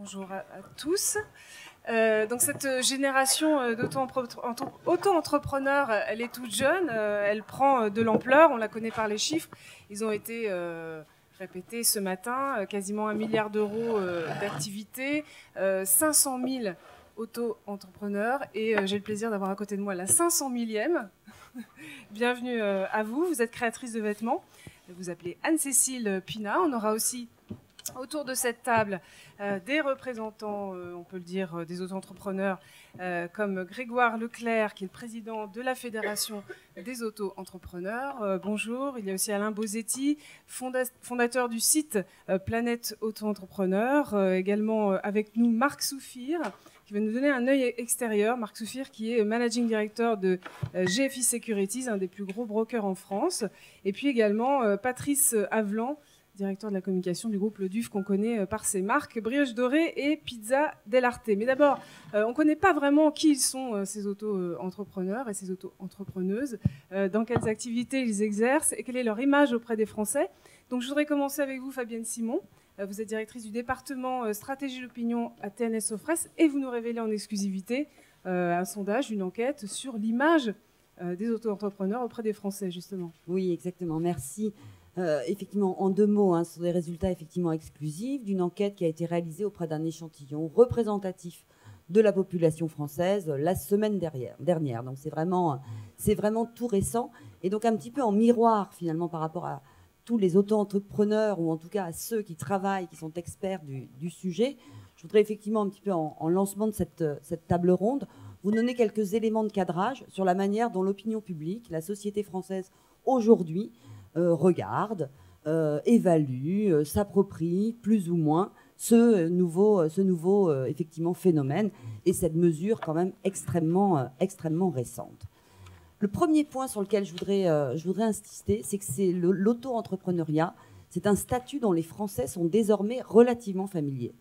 Bonjour à tous. Donc cette génération d'auto-entrepreneurs, elle est toute jeune, elle prend de l'ampleur, on la connaît par les chiffres. Ils ont été répétés ce matin, quasiment 1 milliard d'euros d'activité, 500 000 auto-entrepreneurs et j'ai le plaisir d'avoir à côté de moi la 500 millième. Bienvenue à vous, vous êtes créatrice de vêtements, vous vous appelez Anne-Cécile Pina. On aura aussi autour de cette table des représentants, on peut le dire, des auto-entrepreneurs comme Grégoire Leclerc qui est le président de la Fédération des auto-entrepreneurs. Bonjour, il y a aussi Alain Bozzetti, fondateur du site Planète Auto-Entrepreneur. Également avec nous Marc Souffir qui va nous donner un œil extérieur. Marc Souffir qui est Managing Director de GFI Securities, un des plus gros brokers en France. Et puis également Patrice Avelan, directeur de la communication du groupe Le Duff qu'on connaît par ses marques Brioche Dorée et Pizza Del Arte. Mais d'abord, on ne connaît pas vraiment qui ils sont ces auto-entrepreneurs et ces auto-entrepreneuses, dans quelles activités ils exercent et quelle est leur image auprès des Français. Donc je voudrais commencer avec vous, Fabienne Simon. Vous êtes directrice du département stratégie d'opinion à TNS Offresse et vous nous révélez en exclusivité un sondage, une enquête sur l'image des auto-entrepreneurs auprès des Français, justement. Oui, exactement. Merci. Effectivement, en 2 mots, ce sont des résultats effectivement exclusifs d'une enquête qui a été réalisée auprès d'un échantillon représentatif de la population française la semaine dernière. Donc c'est vraiment tout récent et donc un petit peu en miroir finalement par rapport à tous les auto-entrepreneurs ou en tout cas à ceux qui travaillent, qui sont experts du sujet. Je voudrais effectivement un petit peu en lancement de cette table ronde vous donner quelques éléments de cadrage sur la manière dont l'opinion publique, la société française aujourd'hui, regarde, évalue, s'approprie plus ou moins ce nouveau effectivement phénomène et cette mesure quand même extrêmement récente. Le premier point sur lequel je voudrais insister, c'est que c'est l'auto-entrepreneuriat, c'est un statut dont les Français sont désormais relativement familiers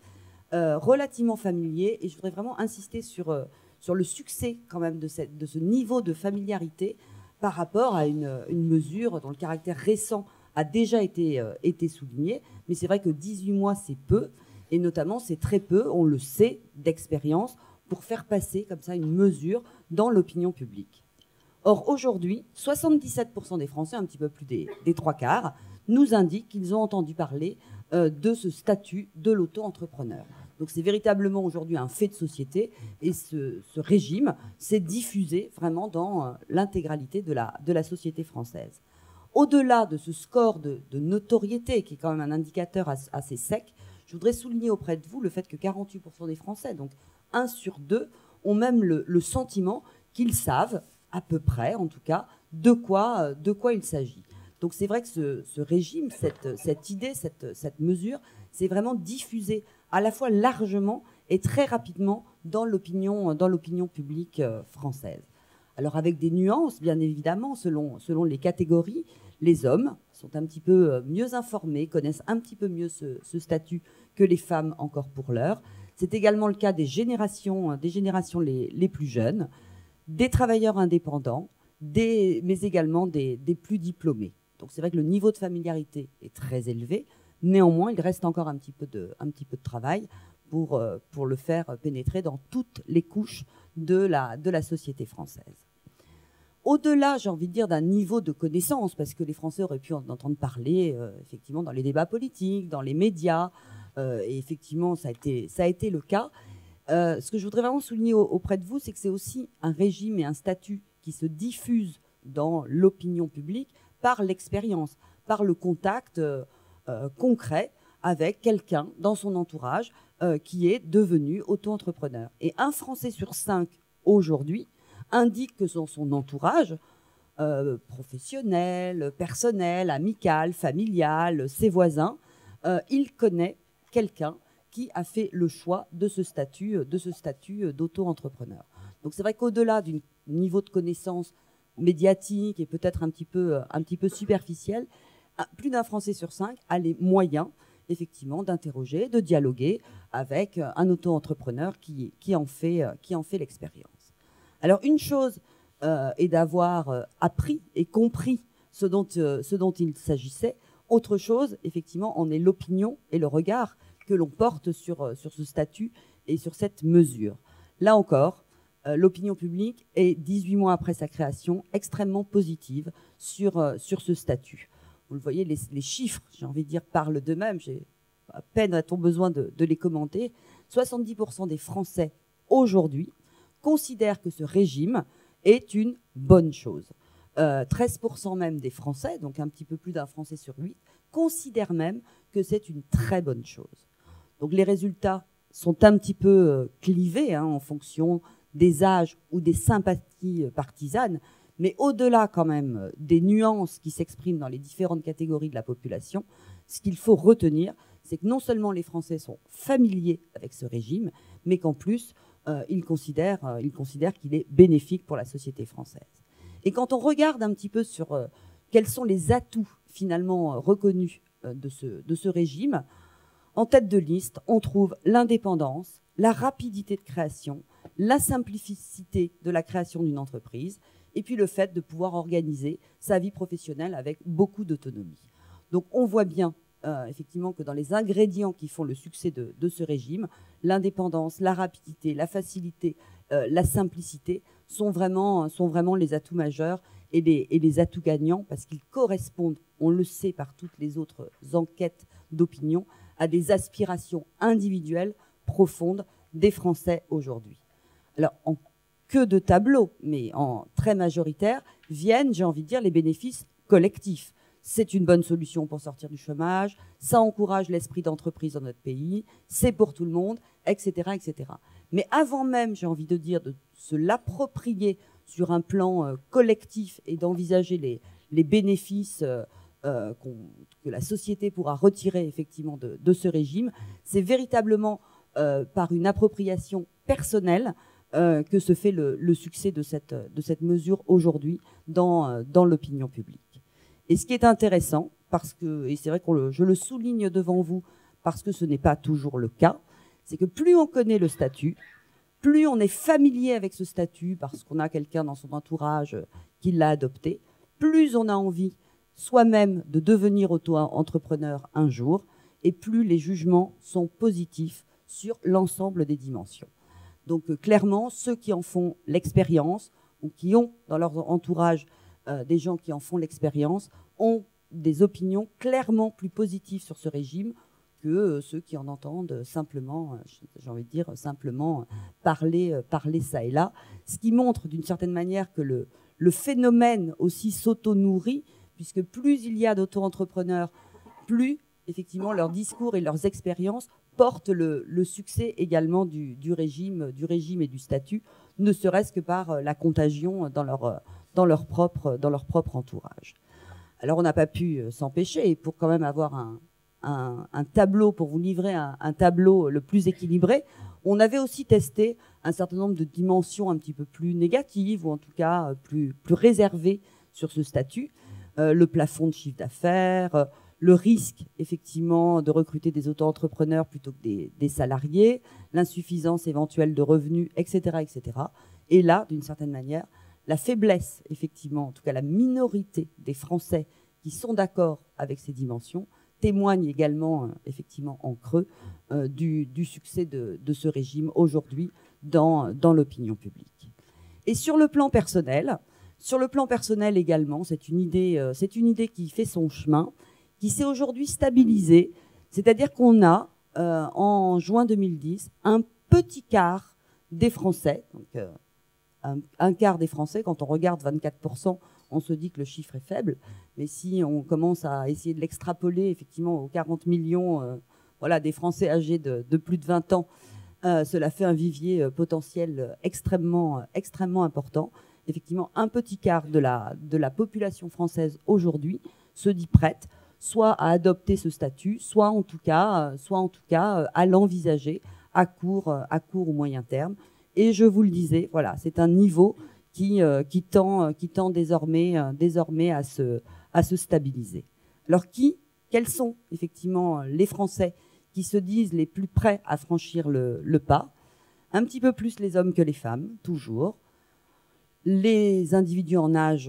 et je voudrais vraiment insister sur le succès quand même de ce niveau de familiarité par rapport à une mesure dont le caractère récent a déjà été souligné. Mais c'est vrai que 18 mois, c'est peu, et notamment c'est très peu, on le sait, d'expérience, pour faire passer comme ça une mesure dans l'opinion publique. Or, aujourd'hui, 77% des Français, un petit peu plus des 3 quarts, nous indiquent qu'ils ont entendu parler de ce statut de l'auto-entrepreneur. Donc c'est véritablement aujourd'hui un fait de société et ce régime s'est diffusé vraiment dans l'intégralité de la société française. Au-delà de ce score de notoriété qui est quand même un indicateur assez sec, je voudrais souligner auprès de vous le fait que 48% des Français, donc 1 sur 2, ont même le sentiment qu'ils savent à peu près, en tout cas, de quoi il s'agit. Donc c'est vrai que ce régime, cette idée, cette mesure, c'est vraiment diffusé à la fois largement et très rapidement dans l'opinion publique française. Alors avec des nuances, bien évidemment, selon les catégories, les hommes sont un petit peu mieux informés, connaissent un petit peu mieux ce statut que les femmes encore pour l'heure. C'est également le cas des générations les plus jeunes, des travailleurs indépendants, mais également des plus diplômés. Donc c'est vrai que le niveau de familiarité est très élevé. Néanmoins, il reste encore un petit peu de travail pour le faire pénétrer dans toutes les couches de la société française. Au-delà, j'ai envie de dire, d'un niveau de connaissance, parce que les Français auraient pu en entendre parler effectivement dans les débats politiques, dans les médias, et effectivement ça a été le cas. Ce que je voudrais vraiment souligner auprès de vous, c'est que c'est aussi un régime et un statut qui se diffuse dans l'opinion publique par l'expérience, par le contact concret avec quelqu'un dans son entourage qui est devenu auto-entrepreneur. Et 1 Français sur 5 aujourd'hui indique que dans son entourage professionnel, personnel, amical, familial, ses voisins, il connaît quelqu'un qui a fait le choix de ce statut d'auto-entrepreneur. Donc c'est vrai qu'au-delà du niveau de connaissance médiatique et peut-être un petit peu superficielle, plus d'1 Français sur 5 a les moyens, effectivement, d'interroger, de dialoguer avec un auto-entrepreneur qui en fait l'expérience. Alors, une chose est d'avoir appris et compris ce dont il s'agissait. Autre chose, effectivement, en est l'opinion et le regard que l'on porte sur ce statut et sur cette mesure. Là encore, l'opinion publique est, 18 mois après sa création, extrêmement positive sur ce statut. Vous le voyez, les chiffres, j'ai envie de dire, parlent d'eux-mêmes. À peine a-t-on besoin de les commenter. 70% des Français, aujourd'hui, considèrent que ce régime est une bonne chose. 13% même des Français, donc un petit peu plus d'un Français sur 8, considèrent même que c'est une très bonne chose. Donc les résultats sont un petit peu clivés hein, en fonction des âges ou des sympathies partisanes, mais au-delà quand même des nuances qui s'expriment dans les différentes catégories de la population, ce qu'il faut retenir, c'est que non seulement les Français sont familiers avec ce régime, mais qu'en plus, ils considèrent qu'il est bénéfique pour la société française. Et quand on regarde un petit peu sur quels sont les atouts finalement reconnus de ce régime, en tête de liste, on trouve l'indépendance, la rapidité de création, la simplicité de la création d'une entreprise, et puis le fait de pouvoir organiser sa vie professionnelle avec beaucoup d'autonomie. Donc on voit bien effectivement que dans les ingrédients qui font le succès de ce régime, l'indépendance, la rapidité, la facilité, la simplicité sont vraiment les atouts majeurs et les atouts gagnants parce qu'ils correspondent, on le sait par toutes les autres enquêtes d'opinion, à des aspirations individuelles profondes des Français aujourd'hui. Alors, en queue de tableau, mais en très majoritaire, viennent, j'ai envie de dire, les bénéfices collectifs. C'est une bonne solution pour sortir du chômage, ça encourage l'esprit d'entreprise dans notre pays, c'est pour tout le monde, etc., etc. Mais avant même, j'ai envie de dire, de se l'approprier sur un plan collectif et d'envisager les bénéfices que la société pourra retirer effectivement de ce régime, c'est véritablement par une appropriation personnelle que se fait le succès de cette mesure aujourd'hui dans l'opinion publique. Et ce qui est intéressant, parce que, et c'est vrai que je le souligne devant vous, parce que ce n'est pas toujours le cas, c'est que plus on connaît le statut, plus on est familier avec ce statut, parce qu'on a quelqu'un dans son entourage qui l'a adopté, plus on a envie soi-même de devenir auto-entrepreneur un jour, et plus les jugements sont positifs sur l'ensemble des dimensions. Donc clairement, ceux qui en font l'expérience, ou qui ont dans leur entourage des gens qui en font l'expérience ont des opinions clairement plus positives sur ce régime que ceux qui en entendent simplement, j'ai envie de dire, simplement parler ça et là. Ce qui montre d'une certaine manière que le phénomène aussi s'auto-nourrit, puisque plus il y a d'auto-entrepreneurs, plus effectivement leurs discours et leurs expériences portent le succès également du régime et du statut, ne serait-ce que par la contagion dans leur propre entourage. Alors, on n'a pas pu s'empêcher, et pour quand même avoir un tableau, pour vous livrer un tableau le plus équilibré, on avait aussi testé un certain nombre de dimensions un petit peu plus négatives, ou en tout cas plus réservées sur ce statut. Le plafond de chiffre d'affaires, le risque, effectivement, de recruter des auto-entrepreneurs plutôt que des salariés, l'insuffisance éventuelle de revenus, etc., etc. Et là, d'une certaine manière, la faiblesse, effectivement, en tout cas la minorité des Français qui sont d'accord avec ces dimensions, témoigne également, effectivement, en creux du succès de ce régime aujourd'hui dans l'opinion publique. Et sur le plan personnel également, c'est une idée qui fait son chemin, qui s'est aujourd'hui stabilisée, c'est-à-dire qu'on a, en juin 2010, un petit quart des Français, donc un quart des Français, quand on regarde 24%, on se dit que le chiffre est faible. Mais si on commence à essayer de l'extrapoler, effectivement, aux 40 millions voilà, des Français âgés de plus de 20 ans, cela fait un vivier potentiel extrêmement important. Effectivement, un petit quart de la population française aujourd'hui se dit prête, soit à adopter ce statut, soit en tout cas à l'envisager à court ou moyen terme. Et je vous le disais, voilà, c'est un niveau qui tend désormais à se stabiliser. Alors quels sont effectivement les Français qui se disent les plus prêts à franchir le pas? Un petit peu plus les hommes que les femmes, toujours. Les individus en âge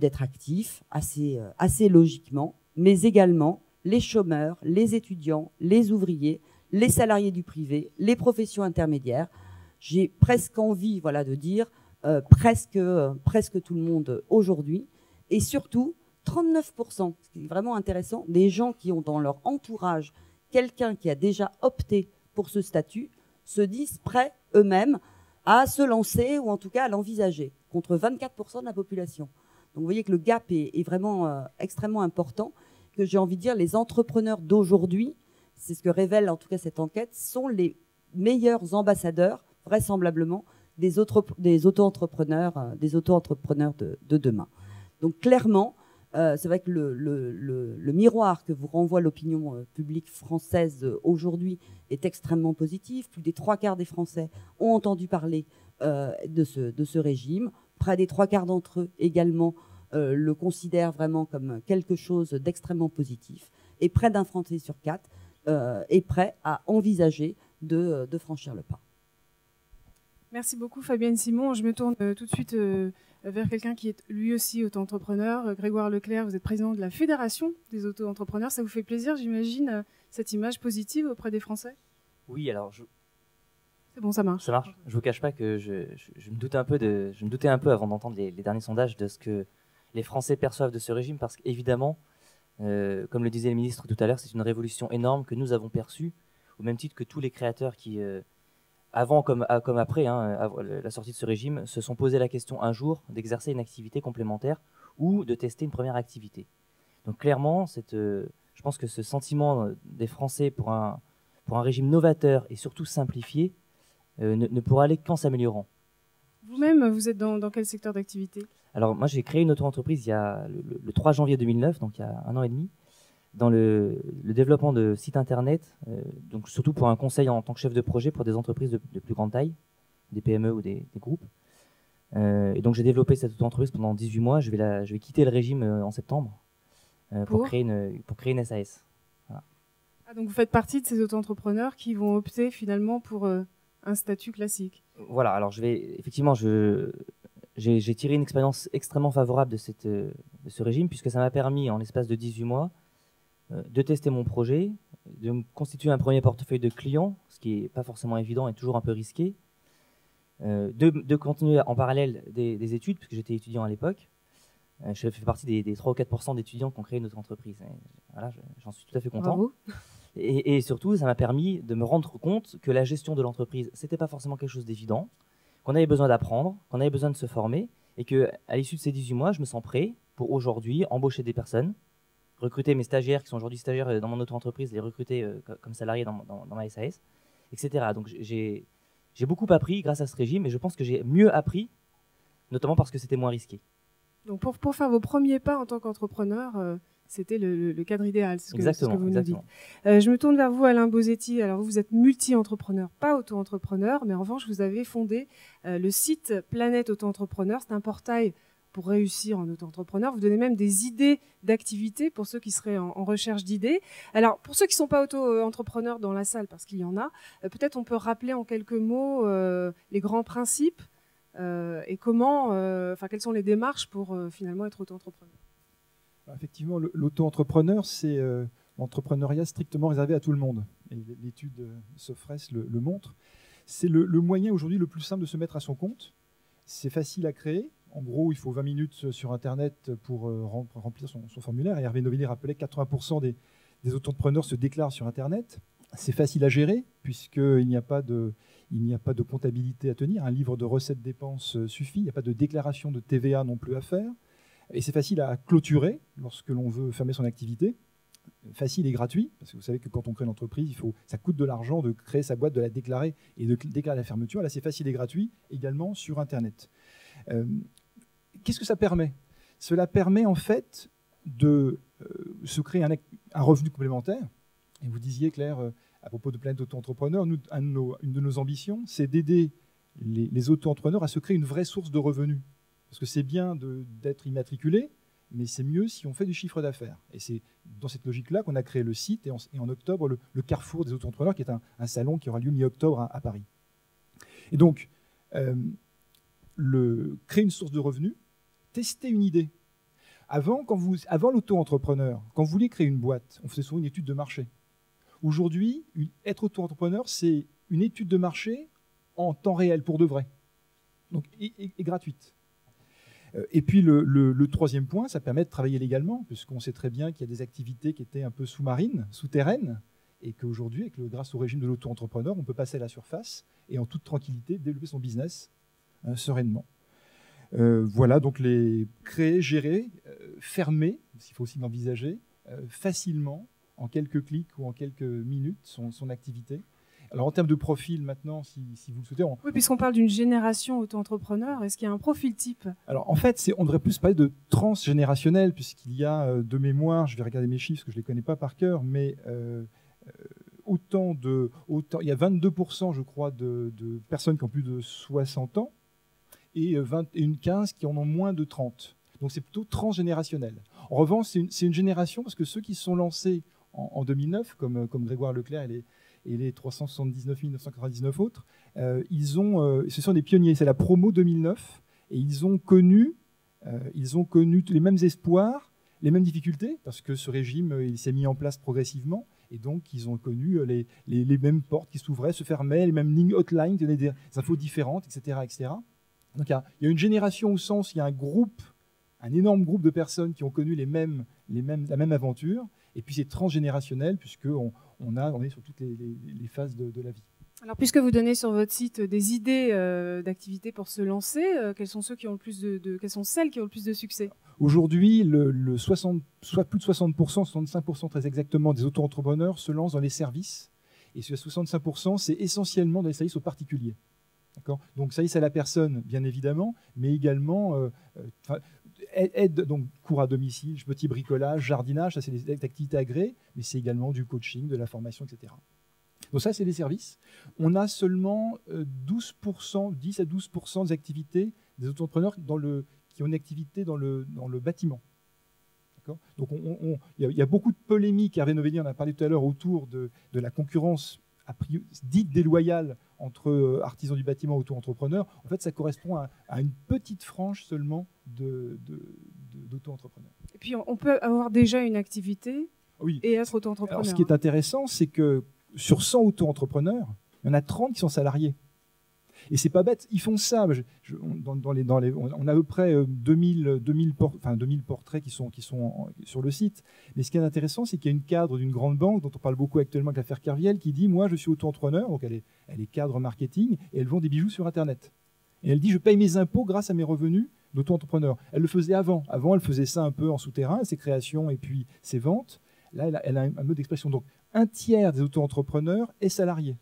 d'être actifs, assez logiquement, mais également les chômeurs, les étudiants, les ouvriers, les salariés du privé, les professions intermédiaires. J'ai presque envie, voilà, de dire presque tout le monde aujourd'hui. Et surtout, 39%, ce qui est vraiment intéressant, des gens qui ont dans leur entourage quelqu'un qui a déjà opté pour ce statut se disent prêts eux-mêmes à se lancer ou en tout cas à l'envisager, contre 24% de la population. Donc vous voyez que le gap est vraiment extrêmement important, que j'ai envie de dire les entrepreneurs d'aujourd'hui, c'est ce que révèle en tout cas cette enquête, sont les meilleurs ambassadeurs, vraisemblablement, des auto-entrepreneurs de demain. Donc clairement, c'est vrai que le miroir que vous renvoie l'opinion publique française aujourd'hui est extrêmement positif. Plus des 3/4 des Français ont entendu parler de ce régime. Près des 3/4 d'entre eux également le considèrent vraiment comme quelque chose d'extrêmement positif. Et près d'un Français sur 4 est prêt à envisager de franchir le pas. Merci beaucoup Fabienne Simon. Je me tourne tout de suite vers quelqu'un qui est lui aussi auto-entrepreneur. Grégoire Leclerc, vous êtes président de la Fédération des auto-entrepreneurs. Ça vous fait plaisir, j'imagine, cette image positive auprès des Français? Oui, alors... C'est bon, ça marche. Ça marche. Je ne vous cache pas que je me doutais un peu avant d'entendre les derniers sondages de ce que les Français perçoivent de ce régime, parce qu'évidemment, comme le disait le ministre tout à l'heure, c'est une révolution énorme que nous avons perçue, au même titre que tous les créateurs qui... avant comme après, hein, la sortie de ce régime, se sont posé la question un jour d'exercer une activité complémentaire ou de tester une première activité. Donc clairement, je pense que ce sentiment des Français pour un régime novateur et surtout simplifié ne pourra aller qu'en s'améliorant. Vous-même, vous êtes dans quel secteur d'activité? Alors moi, j'ai créé une auto-entreprise il y a le 3 janvier 2009, donc il y a un an et demi, dans le développement de sites internet, donc surtout pour un conseil en tant que chef de projet pour des entreprises de plus grande taille, des PME ou des groupes. Et donc j'ai développé cette auto-entreprise pendant 18 mois. Je vais quitter le régime en septembre pour créer une SAS. Voilà. Ah, donc vous faites partie de ces auto-entrepreneurs qui vont opter finalement pour un statut classique. Voilà, alors j'ai tiré une expérience extrêmement favorable de ce régime, puisque ça m'a permis en l'espace de 18 mois de tester mon projet, de me constituer un premier portefeuille de clients, ce qui n'est pas forcément évident et toujours un peu risqué, de continuer en parallèle des études, puisque j'étais étudiant à l'époque. Je fais partie des 3 ou 4% d'étudiants qui ont créé notre entreprise. Voilà, j'en suis tout à fait content. Bravo. Et surtout, ça m'a permis de me rendre compte que la gestion de l'entreprise, ce n'était pas forcément quelque chose d'évident, qu'on avait besoin d'apprendre, qu'on avait besoin de se former, et qu'à l'issue de ces 18 mois, je me sens prêt pour aujourd'hui embaucher des personnes, recruter mes stagiaires qui sont aujourd'hui stagiaires dans mon auto-entreprise, les recruter comme salariés dans ma SAS, etc. Donc j'ai beaucoup appris grâce à ce régime et je pense que j'ai mieux appris, notamment parce que c'était moins risqué. Donc pour faire vos premiers pas en tant qu'entrepreneur, c'était le cadre idéal, c'est ce que vous nous dites. Je me tourne vers vous, Alain Bozzetti. Alors vous êtes multi-entrepreneur, pas auto-entrepreneur, mais en revanche vous avez fondé le site Planète Auto-Entrepreneur. C'est un portail pour réussir en auto-entrepreneur. Vous donnez même des idées d'activités pour ceux qui seraient en recherche d'idées. Alors, pour ceux qui ne sont pas auto-entrepreneurs dans la salle, parce qu'il y en a, peut-être on peut rappeler en quelques mots les grands principes et comment, quelles sont les démarches pour finalement être auto-entrepreneur. Effectivement, l'auto-entrepreneur, c'est l'entrepreneuriat strictement réservé à tout le monde. Et l'étude Offresse le montre. C'est le moyen aujourd'hui le plus simple de se mettre à son compte. C'est facile à créer. En gros, il faut 20 minutes sur Internet pour remplir son formulaire. Et Hervé Novelli rappelait que 80% des auto-entrepreneurs se déclarent sur Internet. C'est facile à gérer, puisqu'il n'y a pas de comptabilité à tenir. Un livre de recettes dépenses suffit. Il n'y a pas de déclaration de TVA non plus à faire. Et c'est facile à clôturer lorsque l'on veut fermer son activité. Facile et gratuit, parce que vous savez que quand on crée une entreprise, ça coûte de l'argent de créer sa boîte, de la déclarer et de déclarer la fermeture. Là, c'est facile et gratuit également sur Internet. Qu'est-ce que ça permet? Cela permet en fait de se créer un revenu complémentaire. Et vous disiez, Claire, à propos de Planète Auto-Entrepreneur, une de nos ambitions, c'est d'aider les auto-entrepreneurs à se créer une vraie source de revenus. Parce que c'est bien d'être immatriculé, mais c'est mieux si on fait du chiffre d'affaires. Et c'est dans cette logique-là qu'on a créé le site et en octobre, le Carrefour des auto-entrepreneurs, qui est un salon qui aura lieu mi-octobre à Paris. Et donc, créer une source de revenus, tester une idée. Avant l'auto-entrepreneur, quand vous voulez créer une boîte, on faisait souvent une étude de marché. Aujourd'hui, être auto-entrepreneur, c'est une étude de marché en temps réel, pour de vrai, donc, et gratuite. Et puis le troisième point, ça permet de travailler légalement, puisqu'on sait très bien qu'il y a des activités qui étaient un peu sous-marines, souterraines, et qu'aujourd'hui, grâce au régime de l'auto-entrepreneur, on peut passer à la surface et en toute tranquillité développer son business sereinement. Voilà, donc les créer, gérer, fermer, parce qu'il faut aussi l'envisager, facilement, en quelques clics ou en quelques minutes, son activité. Alors en termes de profil maintenant, si vous le souhaitez... Oui, puisqu'on parle d'une génération auto-entrepreneur, est-ce qu'il y a un profil type? Alors en fait, on devrait plus parler de transgénérationnel, puisqu'il y a de mémoire, je vais regarder mes chiffres, parce que je ne les connais pas par cœur, mais... il y a 22%, je crois, de personnes qui ont plus de 60 ans et 15 qui en ont moins de 30. Donc c'est plutôt transgénérationnel. En revanche, c'est une génération parce que ceux qui se sont lancés en 2009, comme Grégoire Leclerc et les 379 999 autres, ce sont des pionniers. C'est la promo 2009 et ils ont connu les mêmes espoirs, les mêmes difficultés parce que ce régime il s'est mis en place progressivement. Et donc, ils ont connu les mêmes portes qui s'ouvraient, se fermaient, les mêmes lignes hotline, qui donnaient des infos différentes, etc. etc. Donc, il y a une génération au sens, il y a un groupe, un énorme groupe de personnes qui ont connu la même aventure. Et puis, c'est transgénérationnel, puisqu'on on est sur toutes les phases de la vie. Alors, puisque vous donnez sur votre site des idées d'activités pour se lancer, quelles sont celles qui ont le plus de succès? Aujourd'hui, plus de 60%, 65% très exactement, des auto-entrepreneurs se lancent dans les services. Et ce 65%, c'est essentiellement dans les services aux particuliers. Donc, service à la personne, bien évidemment, mais également aide, donc cours à domicile, petit bricolage, jardinage, ça c'est des activités agréées, mais c'est également du coaching, de la formation, etc. Donc ça, c'est les services. On a seulement 12%, 10 à 12% des activités des auto-entrepreneurs qui ont une activité dans le bâtiment. Donc il y a beaucoup de polémiques, Hervé Novelli en a parlé tout à l'heure, autour de la concurrence dite déloyale entre artisans du bâtiment et auto-entrepreneurs. En fait, ça correspond à une petite frange seulement d'auto-entrepreneurs. Et puis on peut avoir déjà une activité et être auto-entrepreneur. Ce qui est intéressant, c'est que sur 100 auto-entrepreneurs, il y en a 30 qui sont salariés. Et c'est pas bête, ils font ça. On a à peu près 2000 portraits qui sont sur le site. Mais ce qui est intéressant, c'est qu'il y a une cadre d'une grande banque, dont on parle beaucoup actuellement avec l'affaire Kerviel, qui dit « Moi, je suis auto-entrepreneur », donc elle est cadre marketing, et elle vend des bijoux sur Internet. Et elle dit « Je paye mes impôts grâce à mes revenus d'auto-entrepreneur ». Elle le faisait avant. Avant, elle faisait ça un peu en souterrain, ses créations et puis ses ventes. Là, elle a un mode d'expression. Donc, un tiers des auto-entrepreneurs est salarié.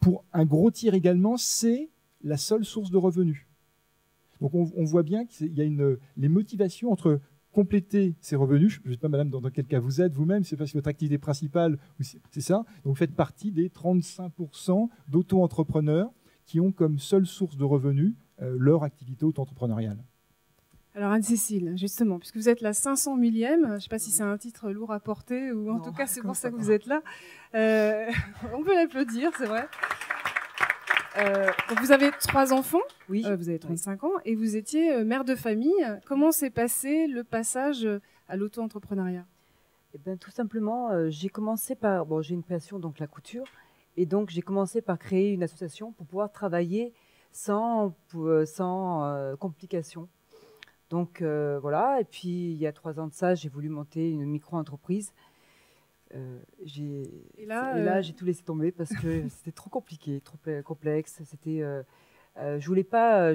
Pour un gros tiers également, c'est la seule source de revenus. Donc on voit bien qu'il y a les motivations entre compléter ces revenus, je ne sais pas madame dans quel cas vous êtes vous-même, c'est parce que votre activité principale, c'est ça, donc vous faites partie des 35% d'auto-entrepreneurs qui ont comme seule source de revenus leur activité auto-entrepreneuriale. Alors Anne-Cécile, justement, puisque vous êtes la 500 millième, je ne sais pas si c'est un titre lourd à porter, ou en tout cas c'est pour ça que vous êtes là, on peut l'applaudir, c'est vrai. Donc vous avez 3 enfants, oui. Vous avez 35 ans, et vous étiez mère de famille. Comment s'est passé le passage à l'auto-entrepreneuriat? Eh ben, tout simplement, j'ai commencé par... Bon, j'ai une passion, donc la couture, et donc j'ai commencé par créer une association pour pouvoir travailler sans complications. Donc voilà, et puis il y a 3 ans de ça, j'ai voulu monter une micro-entreprise. Et là, j'ai tout laissé tomber parce que c'était trop compliqué, trop complexe. Je voulais pas,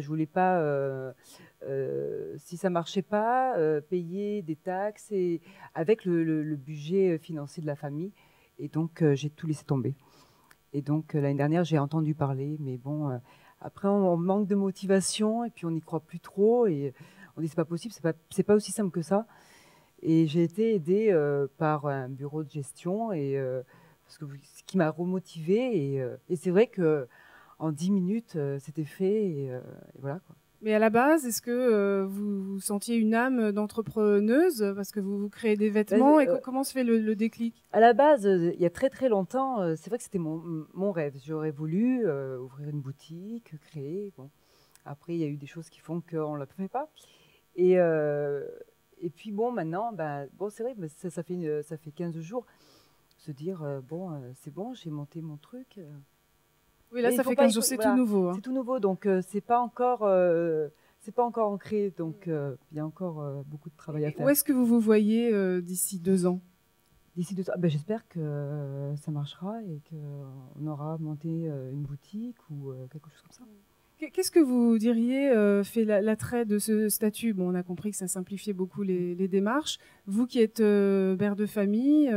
si ça marchait pas, payer des taxes et avec le budget financier de la famille. Et donc j'ai tout laissé tomber. Et donc l'année dernière, j'ai entendu parler, mais bon, après on manque de motivation et puis on n'y croit plus trop et on dit c'est pas possible, c'est pas aussi simple que ça. Et j'ai été aidée par un bureau de gestion et ce qui m'a remotivée. Et c'est vrai que en 10 minutes, c'était fait. Et voilà, quoi. Mais à la base, est-ce que vous sentiez une âme d'entrepreneuse parce que vous créez des vêtements et comment se fait le déclic? À la base, il y a très très longtemps, c'est vrai que c'était mon rêve. J'aurais voulu ouvrir une boutique, créer. Bon. Après, il y a eu des choses qui font qu'on ne la fait pas. Et puis bon, maintenant, ben, bon, c'est vrai, ça fait 15 jours. se dire c'est bon, j'ai monté mon truc. Oui, là, mais ça fait 15 jours, c'est voilà, tout nouveau. Hein. C'est tout nouveau, donc c'est pas encore ancré, donc il y a encore beaucoup de travail à faire. Où est-ce que vous vous voyez d'ici 2 ans? D'ici 2 ans, ben, j'espère que ça marchera et qu'on aura monté une boutique ou quelque chose comme ça. Qu'est-ce que vous diriez fait l'attrait de ce statut? Bon, on a compris que ça simplifiait beaucoup les démarches. Vous qui êtes mère de famille,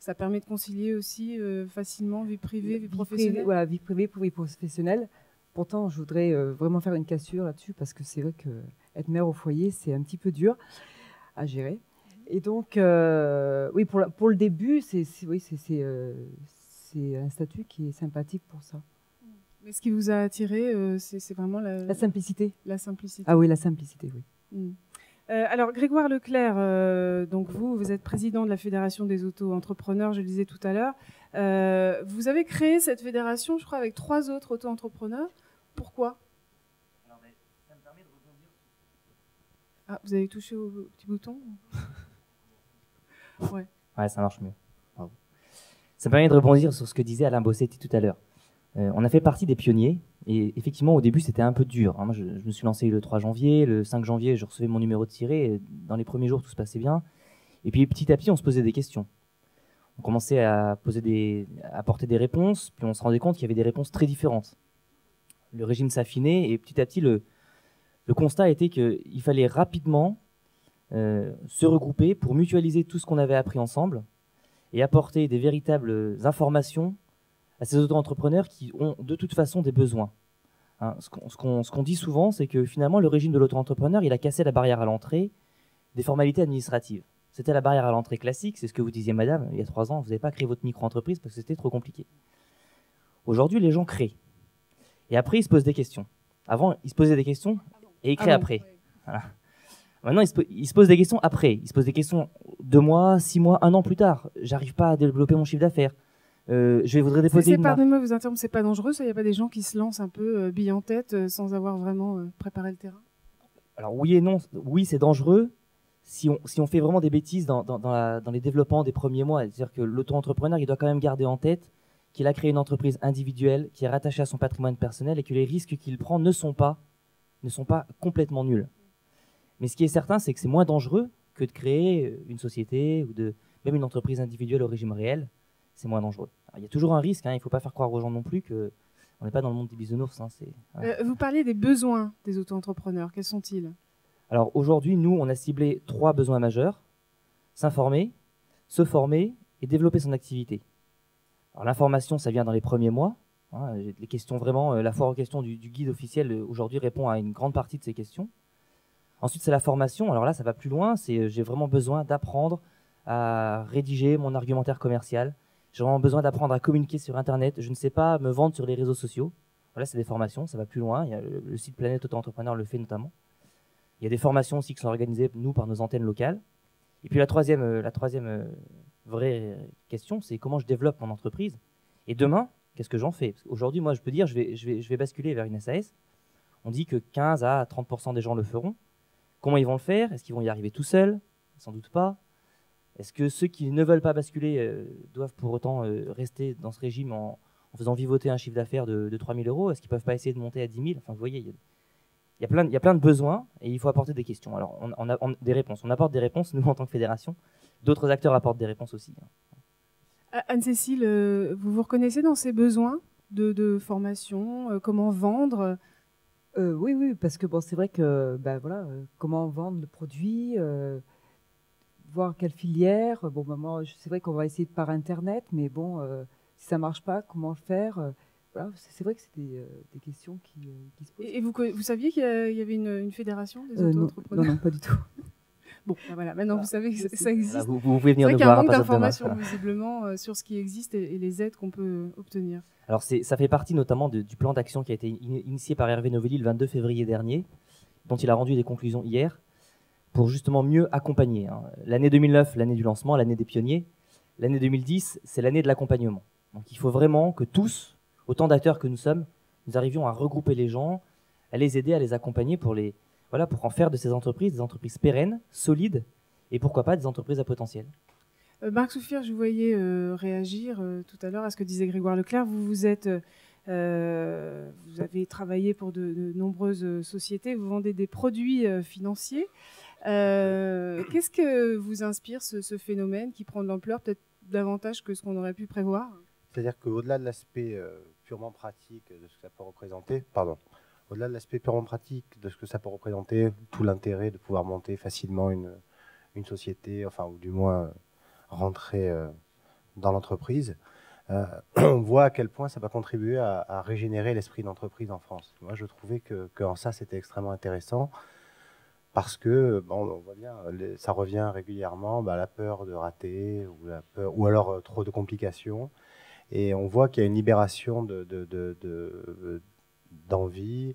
ça permet de concilier aussi facilement vie privée, vie professionnelle. Privée, voilà, vie privée pour vie professionnelle. Pourtant, je voudrais vraiment faire une cassure là-dessus parce que c'est vrai qu'être mère au foyer, c'est un petit peu dur à gérer. Et donc, oui, pour le début, c'est un statut qui est sympathique pour ça. Mais ce qui vous a attiré, c'est vraiment la simplicité. La simplicité. Ah oui, la simplicité, oui. Mm. Alors, Grégoire Leclerc, donc vous êtes président de la Fédération des auto-entrepreneurs, je le disais tout à l'heure. Vous avez créé cette fédération, je crois, avec 3 autres auto-entrepreneurs. Pourquoi? Alors, ben, ça me permet de rebondir. Ah, vous avez touché au petit bouton? Ouais. Ouais, ça marche mieux. Bravo. Ça me permet de rebondir sur ce que disait Alain Bozzetti tout à l'heure. On a fait partie des pionniers et effectivement au début c'était un peu dur. Hein. Moi, je me suis lancé le 3 janvier, le 5 janvier je recevais mon numéro de tiré et dans les premiers jours tout se passait bien. Et puis petit à petit on se posait des questions. On commençait à apporter des réponses, puis on se rendait compte qu'il y avait des réponses très différentes. Le régime s'affinait et petit à petit le constat était qu'il fallait rapidement se regrouper pour mutualiser tout ce qu'on avait appris ensemble et apporter des véritables informations à ces auto-entrepreneurs qui ont de toute façon des besoins. Hein, ce qu'on dit souvent, c'est que finalement, le régime de l'auto-entrepreneur, il a cassé la barrière à l'entrée des formalités administratives. C'était la barrière à l'entrée classique, c'est ce que vous disiez, madame, il y a 3 ans, vous n'avez pas créé votre micro-entreprise parce que c'était trop compliqué. Aujourd'hui, les gens créent. Et après, ils se posent des questions. Avant, ils se posaient des questions et ils créent après. Oui. Voilà. Maintenant, ils se posent des questions après. Ils se posent des questions 2 mois, 6 mois, 1 an plus tard. J'arrive pas à développer mon chiffre d'affaires. Je voudrais déposer une marque. Pardonnez-moi, vous interrompez, c'est pas dangereux, ça? Il n'y a pas des gens qui se lancent un peu billes en tête sans avoir vraiment préparé le terrain? Alors oui et non. Oui, c'est dangereux si on fait vraiment des bêtises dans les développements des premiers mois. C'est-à-dire que l'auto-entrepreneur, il doit quand même garder en tête qu'il a créé une entreprise individuelle qui est rattachée à son patrimoine personnel et que les risques qu'il prend ne sont pas complètement nuls. Mais ce qui est certain, c'est que c'est moins dangereux que de créer une société ou même une entreprise individuelle au régime réel. C'est moins dangereux. Alors, il y a toujours un risque, hein, il ne faut pas faire croire aux gens non plus qu'on n'est pas dans le monde des bisounours. Hein, voilà. Vous parlez des besoins des auto-entrepreneurs, quels sont-ils? Alors aujourd'hui, nous, on a ciblé 3 besoins majeurs: s'informer, se former et développer son activité. Alors l'information, ça vient dans les premiers mois. Hein, les questions vraiment, la foire aux questions du guide officiel aujourd'hui répond à une grande partie de ces questions. Ensuite, c'est la formation. Alors là, ça va plus loin, c'est j'ai vraiment besoin d'apprendre à rédiger mon argumentaire commercial. J'ai vraiment besoin d'apprendre à communiquer sur Internet. Je ne sais pas me vendre sur les réseaux sociaux. Voilà, c'est des formations, ça va plus loin. Il y a le site Planète Auto-Entrepreneur le fait notamment. Il y a des formations aussi qui sont organisées, nous, par nos antennes locales. Et puis la troisième vraie question, c'est comment je développe mon entreprise. Et demain, qu'est-ce que j'en fais? Aujourd'hui, moi, je peux dire, je vais basculer vers une SAS. On dit que 15 à 30% des gens le feront. Comment ils vont le faire? Est-ce qu'ils vont y arriver tout seuls? Sans doute pas. Est-ce que ceux qui ne veulent pas basculer doivent pour autant rester dans ce régime en faisant vivoter un chiffre d'affaires de 3 000 €? Est-ce qu'ils ne peuvent pas essayer de monter à 10 000? Enfin, vous voyez, il y a plein de besoins et il faut apporter des questions. Alors, on a des réponses. On apporte des réponses, nous, en tant que fédération. D'autres acteurs apportent des réponses aussi. Anne-Cécile, vous vous reconnaissez dans ces besoins de formation? Comment vendre? Oui, parce que bon, c'est vrai que comment vendre le produit, voir quelle filière. Bon, moi, c'est vrai qu'on va essayer par Internet, mais bon, si ça ne marche pas, comment le faire? Voilà, c'est vrai que c'est des questions qui se posent. Et vous saviez qu'il y avait une fédération des auto-entrepreneurs? Non, pas du tout. Bon, ben voilà, maintenant vous savez que ça existe. Voilà, vous pouvez venir nous voir. Il y a un manque d'informations visiblement sur ce qui existe et les aides qu'on peut obtenir. Alors, ça fait partie notamment du plan d'action qui a été initié par Hervé Novelli le 22 février dernier, dont il a rendu des conclusions hier, pour justement mieux accompagner. L'année 2009, l'année du lancement, l'année des pionniers. L'année 2010, c'est l'année de l'accompagnement. Donc il faut vraiment que tous, autant d'acteurs que nous sommes, nous arrivions à regrouper les gens, à les aider, à les accompagner pour en faire de ces entreprises des entreprises pérennes, solides, et pourquoi pas des entreprises à potentiel. Marc Souffir, je vous voyais réagir tout à l'heure à ce que disait Grégoire Leclerc. Vous avez travaillé pour de nombreuses sociétés, vous vendez des produits financiers. Qu'est-ce que vous inspire ce phénomène qui prend de l'ampleur, peut-être davantage que ce qu'on aurait pu prévoir? C'est-à-dire qu'au-delà de l'aspect purement pratique de ce que ça peut représenter, au-delà de l'aspect purement pratique de ce que ça peut représenter, tout l'intérêt de pouvoir monter facilement une société, enfin, ou du moins rentrer dans l'entreprise, on voit à quel point ça va contribuer à régénérer l'esprit d'entreprise en France. Moi, je trouvais qu'en ça, c'était extrêmement intéressant parce que, on voit bien, ça revient régulièrement, la peur de rater ou alors trop de complications. Et on voit qu'il y a une libération d'envie.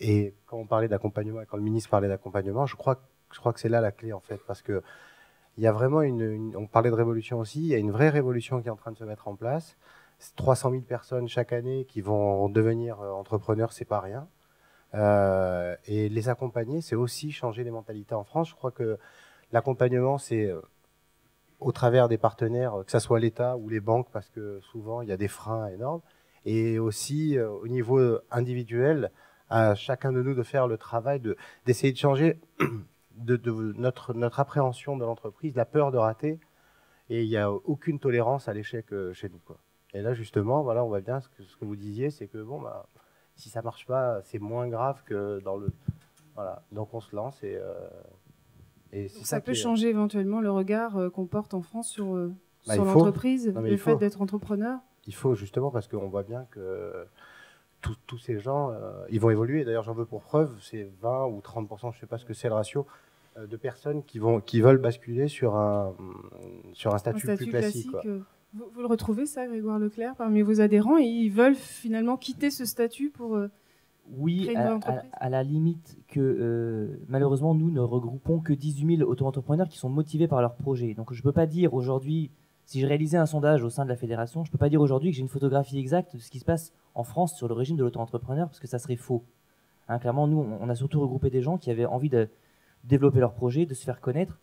Et quand on parlait d'accompagnement, quand le ministre parlait d'accompagnement, je crois que c'est là la clé, en fait, parce que il y a vraiment on parlait de révolution aussi, il y a une vraie révolution qui est en train de se mettre en place. 300 000 personnes chaque année qui vont devenir entrepreneurs, c'est pas rien. Et les accompagner, c'est aussi changer les mentalités en France. Je crois que l'accompagnement, c'est au travers des partenaires, que ce soit l'État ou les banques, parce que souvent, il y a des freins énormes. Et aussi, au niveau individuel, à chacun de nous de faire le travail, d'essayer de changer... De notre appréhension de l'entreprise, la peur de rater, et il n'y a aucune tolérance à l'échec chez nous, quoi. Et là, justement, voilà, on voit bien ce que vous disiez, c'est que si ça ne marche pas, c'est moins grave que dans le... Voilà, donc on se lance et ça peut changer éventuellement le regard qu'on porte en France sur l'entreprise, le fait d'être entrepreneur. Il faut, justement, parce qu'on voit bien que... Tous ces gens, ils vont évoluer. D'ailleurs, j'en veux pour preuve, c'est 20 ou 30%, je ne sais pas ce que c'est le ratio, de personnes qui veulent basculer sur un statut plus classique. Vous le retrouvez, ça, Grégoire Leclerc, parmi vos adhérents, et ils veulent finalement quitter ce statut pour créer une entreprise ? À la limite que, malheureusement, nous ne regroupons que 18 000 auto-entrepreneurs qui sont motivés par leur projet. Donc, je ne peux pas dire aujourd'hui... Si je réalisais un sondage au sein de la fédération, je ne peux pas dire aujourd'hui que j'ai une photographie exacte de ce qui se passe en France sur le régime de l'auto-entrepreneur, parce que ça serait faux. Hein, clairement, nous, on a surtout regroupé des gens qui avaient envie de développer leur projet, de se faire connaître.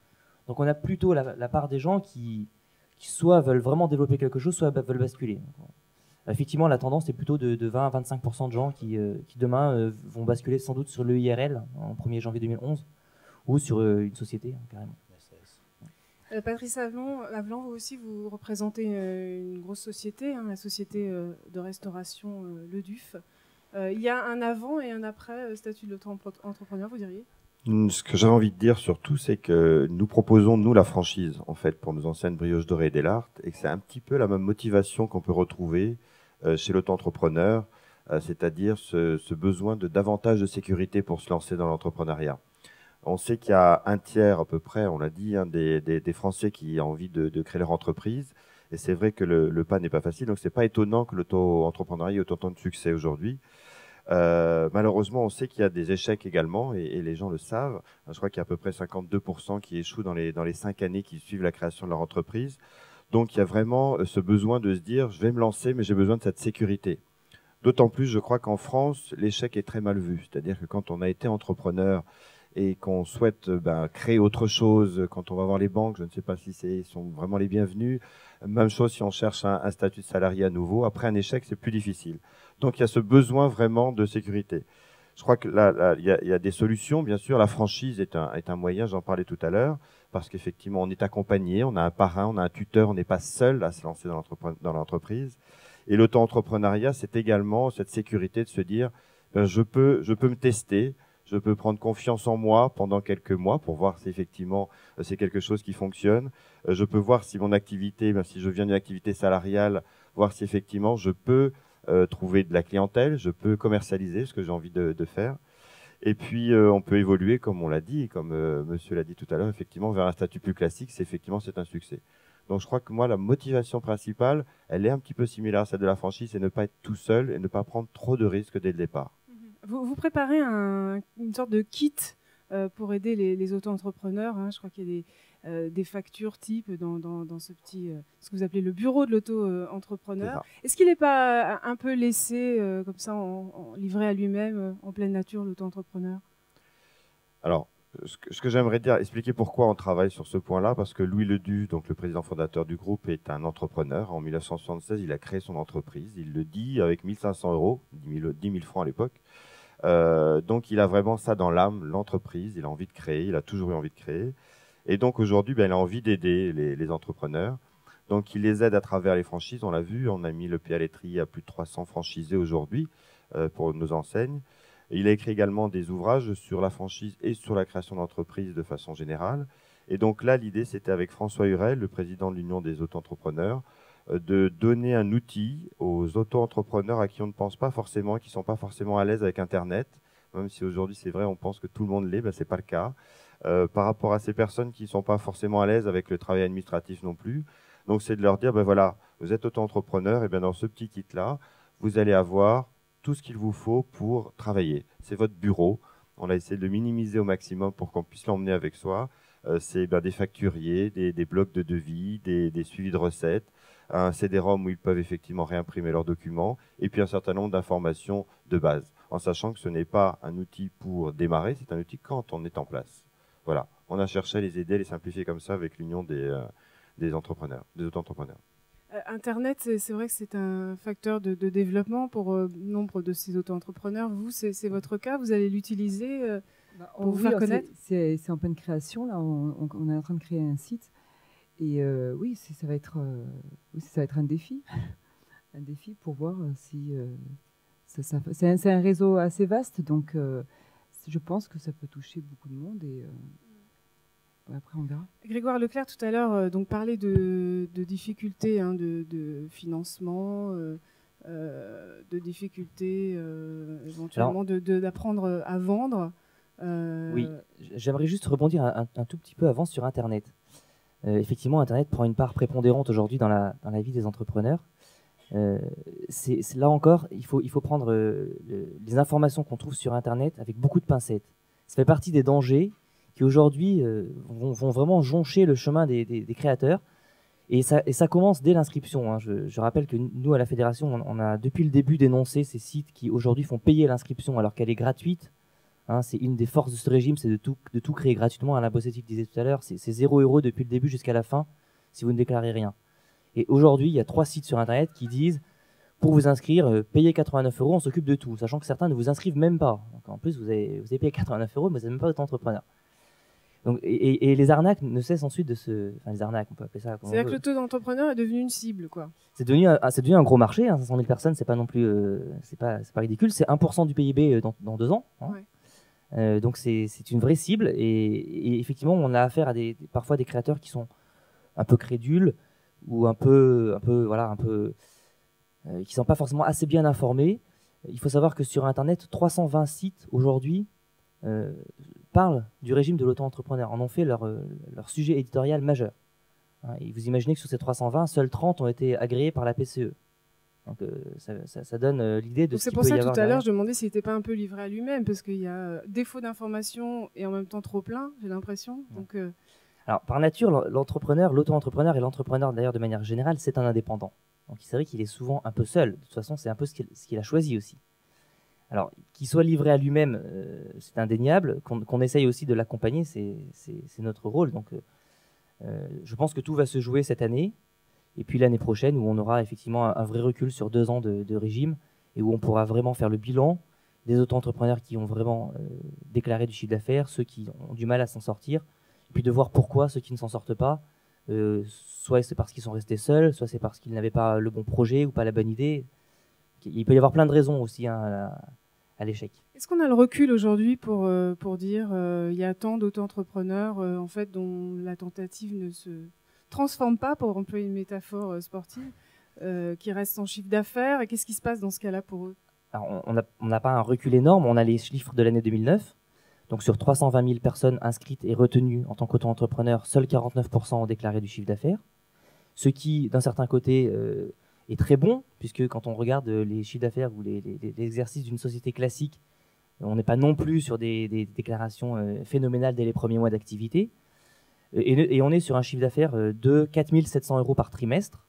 Donc on a plutôt la part des gens qui soit veulent vraiment développer quelque chose, soit veulent basculer. Donc, effectivement, la tendance est plutôt de 20 à 25% de gens qui demain vont basculer sans doute sur l'EIRL en 1er janvier 2011 ou sur une société, carrément. Patrice Avelan, vous aussi, vous représentez une grosse société, la société de restauration Le Duff. Il y a un avant et un après statut de l'auto-entrepreneur, vous diriez? Ce que j'avais envie de dire surtout, c'est que nous proposons, nous, la franchise, en fait, pour nos enseignes Brioche Dorée et Del Arte, et que c'est un petit peu la même motivation qu'on peut retrouver chez l'auto-entrepreneur, c'est-à-dire ce besoin de davantage de sécurité pour se lancer dans l'entrepreneuriat. On sait qu'il y a un tiers à peu près, on l'a dit, des Français qui ont envie de créer leur entreprise. Et c'est vrai que le pas n'est pas facile, donc c'est pas étonnant que l'auto-entrepreneuriat ait autant de succès aujourd'hui. Malheureusement, on sait qu'il y a des échecs également, et les gens le savent. Je crois qu'il y a à peu près 52% qui échouent dans les 5 années qui suivent la création de leur entreprise. Donc il y a vraiment ce besoin de se dire, je vais me lancer, mais j'ai besoin de cette sécurité. D'autant plus, je crois qu'en France, l'échec est très mal vu. C'est-à-dire que quand on a été entrepreneur, et qu'on souhaite créer autre chose, quand on va voir les banques, je ne sais pas si sont vraiment les bienvenus. Même chose si on cherche un statut de salarié à nouveau. Après un échec, c'est plus difficile. Donc il y a ce besoin vraiment de sécurité. Je crois que là il y a des solutions, bien sûr. La franchise est un moyen, j'en parlais tout à l'heure, parce qu'effectivement, on est accompagné, on a un parrain, on a un tuteur, on n'est pas seul à se lancer dans l'entreprise. Et l'auto-entrepreneuriat, c'est également cette sécurité de se dire, je peux me tester, je peux prendre confiance en moi pendant quelques mois pour voir si effectivement c'est quelque chose qui fonctionne. Je peux voir si mon activité, si je viens d'une activité salariale, voir si effectivement je peux trouver de la clientèle, je peux commercialiser ce que j'ai envie de faire. Et puis on peut évoluer, comme on l'a dit, comme monsieur l'a dit tout à l'heure, effectivement vers un statut plus classique, c'est un succès. Donc je crois que moi, la motivation principale, elle est un petit peu similaire à celle de la franchise, c'est ne pas être tout seul et ne pas prendre trop de risques dès le départ. Vous préparez une sorte de kit pour aider les auto-entrepreneurs. Je crois qu'il y a des factures type dans ce petit, ce que vous appelez le bureau de l'auto-entrepreneur. Est-ce qu'il n'est pas un peu laissé comme ça, livré à lui-même, en pleine nature, l'auto-entrepreneur ? Alors, Ce que j'aimerais dire, expliquer pourquoi on travaille sur ce point-là, parce que Louis Le Duff, donc le président fondateur du groupe, est un entrepreneur. En 1976, il a créé son entreprise. Il le dit avec 1 500 €, 10 000 francs à l'époque. Donc il a vraiment ça dans l'âme, l'entreprise. Il a envie de créer, il a toujours eu envie de créer. Et donc aujourd'hui, ben, il a envie d'aider les entrepreneurs. Donc il les aide à travers les franchises. On l'a vu, on a mis le pied à l'étrier à plus de 300 franchisés aujourd'hui pour nos enseignes. Il a écrit également des ouvrages sur la franchise et sur la création d'entreprises de façon générale. Et donc là, l'idée, c'était avec François Hurel, le président de l'Union des auto-entrepreneurs, de donner un outil aux auto-entrepreneurs à qui on ne pense pas forcément, qui ne sont pas forcément à l'aise avec Internet. Même si aujourd'hui, c'est vrai, on pense que tout le monde l'est, ben, ce n'est pas le cas. Par rapport à ces personnes qui ne sont pas forcément à l'aise avec le travail administratif non plus. Donc, c'est de leur dire, ben voilà, vous êtes auto-entrepreneur, et bien dans ce petit kit-là, vous allez avoir tout ce qu'il vous faut pour travailler. C'est votre bureau. On a essayé de le minimiser au maximum pour qu'on puisse l'emmener avec soi. C'est ben, des facturiers, des blocs de devis, des suivis de recettes, un CD-ROM où ils peuvent effectivement réimprimer leurs documents, et puis un certain nombre d'informations de base, en sachant que ce n'est pas un outil pour démarrer, c'est un outil quand on est en place. Voilà. On a cherché à les aider, à les simplifier comme ça avec l'Union des entrepreneurs, des auto-entrepreneurs. Internet, c'est vrai que c'est un facteur de développement pour nombre de ces auto-entrepreneurs. Vous, c'est votre cas, vous allez l'utiliser pour vous faire connaître. C'est en pleine création, là. On est en train de créer un site. Et oui, ça va être, un défi. Un défi pour voir si... c'est un réseau assez vaste, donc je pense que ça peut toucher beaucoup de monde. Et, après, on verra. Grégoire Leclerc, tout à l'heure, parlait de difficultés hein, de financement, de difficultés éventuellement d'apprendre à vendre. Oui, j'aimerais juste rebondir un tout petit peu avant sur Internet. Effectivement, Internet prend une part prépondérante aujourd'hui dans la vie des entrepreneurs. Là encore, il faut prendre les informations qu'on trouve sur Internet avec beaucoup de pincettes. Ça fait partie des dangers qui aujourd'hui vont vraiment joncher le chemin des créateurs. Et ça commence dès l'inscription. Hein. Je rappelle que nous, à la Fédération, on a depuis le début dénoncé ces sites qui aujourd'hui font payer l'inscription alors qu'elle est gratuite. Hein, c'est une des forces de ce régime, c'est de tout créer gratuitement. Alain Bozzetti disait tout à l'heure, c'est 0 € depuis le début jusqu'à la fin si vous ne déclarez rien. Et aujourd'hui, il y a 3 sites sur Internet qui disent, pour vous inscrire, payez 89 €, on s'occupe de tout, sachant que certains ne vous inscrivent même pas. Donc, en plus, vous avez payé 89 €, mais vous n'êtes même pas auto-entrepreneur. Donc, et les arnaques ne cessent ensuite de se... Enfin, les arnaques, on peut appeler ça... C'est-à-dire que le taux d'entrepreneur est devenu une cible, quoi. C'est devenu un gros marché, hein, 500 000 personnes, c'est pas non plus... c'est pas ridicule, c'est 1 % du PIB dans 2 ans. Hein. Ouais. Donc, c'est une vraie cible. Et effectivement, on a affaire à parfois des créateurs qui sont un peu crédules, ou qui ne sont pas forcément assez bien informés. Il faut savoir que sur Internet, 320 sites aujourd'hui parlent du régime de l'auto-entrepreneur, en ont fait leur sujet éditorial majeur. Hein, et vous imaginez que sur ces 320, seuls 30 ont été agréés par la PCE. Donc ça donne l'idée de... C'est pour ça que tout à l'heure, je demandais s'il n'était pas un peu livré à lui-même, parce qu'il y a défaut d'information et en même temps trop plein, j'ai l'impression. Ouais. Donc... Alors, par nature, l'entrepreneur, l'auto-entrepreneur et l'entrepreneur d'ailleurs de manière générale, c'est un indépendant. Donc c'est vrai qu'il est souvent un peu seul. De toute façon, c'est un peu ce qu'il a choisi aussi. Alors, qu'il soit livré à lui-même, c'est indéniable. Qu'on essaye aussi de l'accompagner, c'est notre rôle. Donc je pense que tout va se jouer cette année. Et puis l'année prochaine, où on aura effectivement un vrai recul sur 2 ans de régime et où on pourra vraiment faire le bilan des auto-entrepreneurs qui ont vraiment déclaré du chiffre d'affaires, ceux qui ont du mal à s'en sortir, et puis de voir pourquoi ceux qui ne s'en sortent pas, soit c'est parce qu'ils sont restés seuls, soit c'est parce qu'ils n'avaient pas le bon projet ou pas la bonne idée. Il peut y avoir plein de raisons aussi hein, à l'échec. Est-ce qu'on a le recul aujourd'hui pour dire il y a tant d'auto-entrepreneurs en fait, dont la tentative ne se transforme pas, pour employer une métaphore sportive, qui restent sans chiffre d'affaires, et qu'est-ce qui se passe dans ce cas-là pour eux? Alors, on n'a pas un recul énorme, on a les chiffres de l'année 2009. Donc sur 320 000 personnes inscrites et retenues en tant qu'auto-entrepreneurs, seuls 49 % ont déclaré du chiffre d'affaires. Ce qui, d'un certain côté, est très bon, puisque quand on regarde les chiffres d'affaires ou les exercices d'une société classique, on n'est pas non plus sur des déclarations phénoménales dès les premiers mois d'activité. Et on est sur un chiffre d'affaires de 4 700 € par trimestre,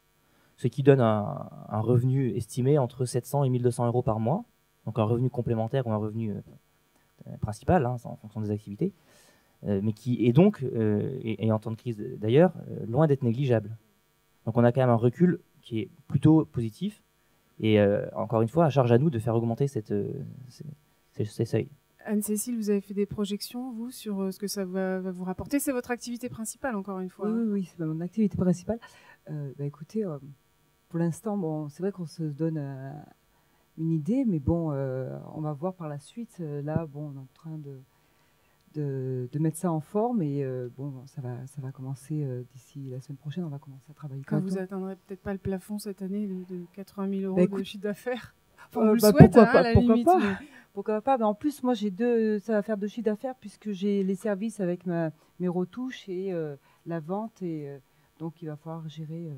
ce qui donne un revenu estimé entre 700 et 1 200 € par mois, donc un revenu complémentaire ou un revenu... principal, hein, en fonction des activités, mais qui est donc, et en temps de crise d'ailleurs, loin d'être négligeable. Donc on a quand même un recul qui est plutôt positif, et encore une fois, à charge à nous de faire augmenter ces seuils. Anne-Cécile, vous avez fait des projections, vous, sur ce que ça va vous rapporter. C'est votre activité principale, encore une fois. Oui, c'est mon activité principale. Écoutez, pour l'instant, bon, c'est vrai qu'on se donne une idée, mais bon, on va voir par la suite. Là, bon, on est en train de mettre ça en forme, et bon, ça va commencer d'ici la semaine prochaine. On va commencer à travailler. Quand vous atteindrez peut-être pas le plafond cette année de 80 000 € de chiffre d'affaires. Enfin, on le souhaite, pourquoi pas, à la limite. Pourquoi pas, en plus, moi, ça va faire deux chiffres d'affaires puisque j'ai les services avec mes retouches et la vente. Et donc, il va falloir gérer